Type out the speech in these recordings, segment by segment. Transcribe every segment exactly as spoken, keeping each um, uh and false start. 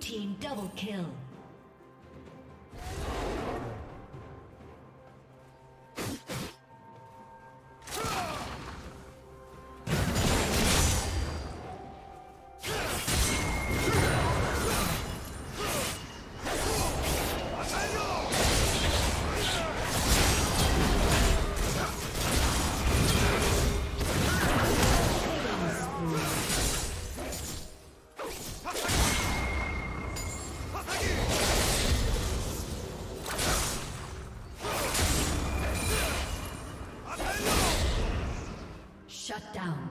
Team double kill. Shut down.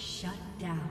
Shut down.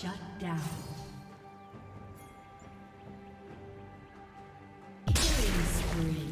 Rampage. Shut down. Killing spree.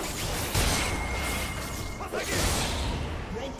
Red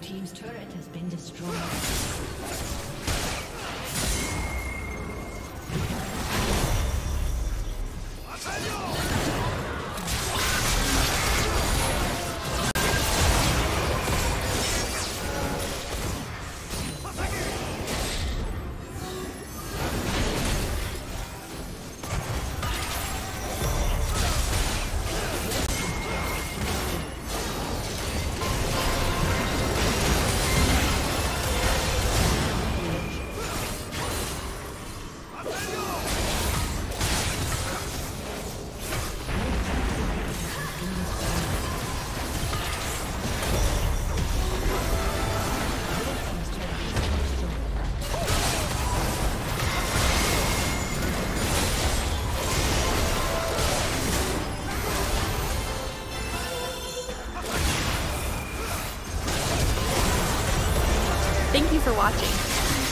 Team's turret has been destroyed. Thank you for watching.